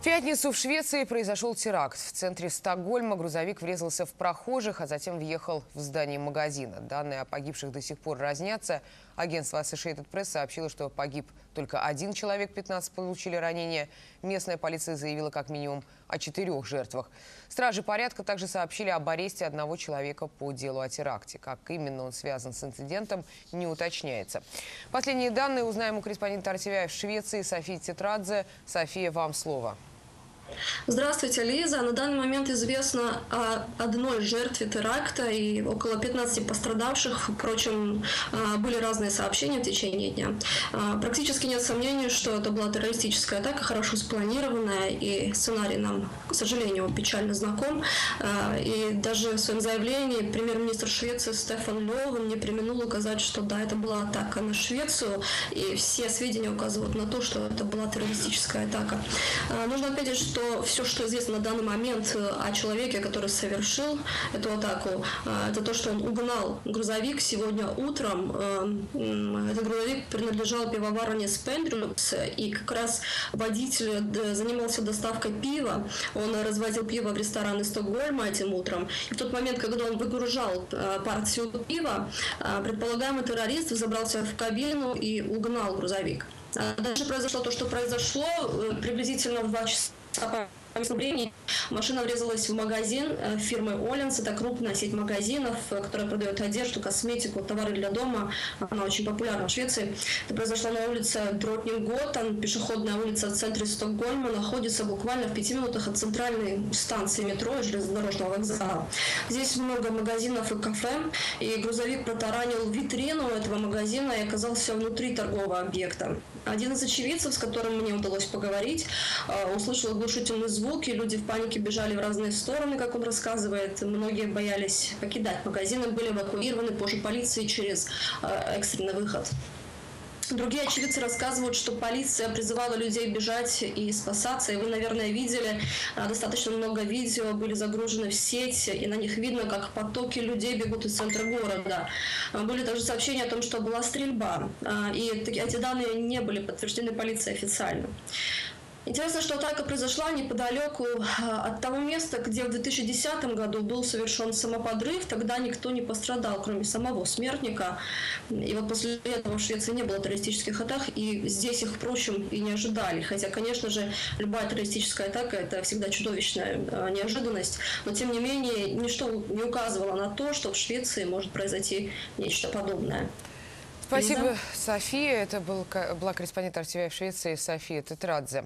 В пятницу в Швеции произошел теракт. В центре Стокгольма грузовик врезался в прохожих, а затем въехал в здание магазина. Данные о погибших до сих пор разнятся. Агентство Associated Press сообщило, что погиб только один человек, 15 получили ранения. Местная полиция заявила как минимум о 4 жертвах. Стражи порядка также сообщили об аресте одного человека по делу о теракте. Как именно он связан с инцидентом, не уточняется. Последние данные узнаем у корреспондента RTVI в Швеции Софии Тетрадзе. София, вам слово. Здравствуйте, Лиза. На данный момент известно о одной жертве теракта и около 15 пострадавших. Впрочем, были разные сообщения в течение дня. Практически нет сомнений, что это была террористическая атака, хорошо спланированная, и сценарий нам, к сожалению, печально знаком. И даже в своем заявлении премьер-министр Швеции Стефан Лёвен не преминул указать, что да, это была атака на Швецию, и все сведения указывают на то, что это была террористическая атака. Нужно отметить, что все, что известно на данный момент о человеке, который совершил эту атаку, это то, что он угнал грузовик сегодня утром. Этот грузовик принадлежал пивоварне Спендрюс, и как раз водитель занимался доставкой пива. Он развозил пиво в рестораны Стокгольма этим утром. И в тот момент, когда он выгружал партию пива, предполагаемый террорист забрался в кабину и угнал грузовик. Дальше произошло то, что произошло приблизительно в 2 часа. Машина врезалась в магазин фирмы «Олленс». Это крупная сеть магазинов, которая продает одежду, косметику, товары для дома. Она очень популярна в Швеции. Это произошло на улице Тротнинготан. Пешеходная улица в центре Стокгольма находится буквально в 5 минутах от центральной станции метро и железнодорожного вокзала. Здесь много магазинов и кафе. И грузовик протаранил витрину этого магазина и оказался внутри торгового объекта. Один из очевидцев, с которым мне удалось поговорить, услышал оглушительный звук, и люди в панике бежали в разные стороны, как он рассказывает. Многие боялись покидать магазины, были эвакуированы позже полицией через экстренный выход. Другие очевидцы рассказывают, что полиция призывала людей бежать и спасаться. И вы, наверное, видели, достаточно много видео были загружены в сеть, и на них видно, как потоки людей бегут из центра города. Были также сообщения о том, что была стрельба, и эти данные не были подтверждены полицией официально. Интересно, что атака произошла неподалеку от того места, где в 2010 году был совершен самоподрыв. Тогда никто не пострадал, кроме самого смертника. И вот после этого в Швеции не было террористических атак, и здесь их, впрочем, и не ожидали. Хотя, конечно же, любая террористическая атака – это всегда чудовищная неожиданность. Но, тем не менее, ничто не указывало на то, что в Швеции может произойти нечто подобное. Спасибо, София. Это была корреспондент RTVI в Швеции София Тетрадзе.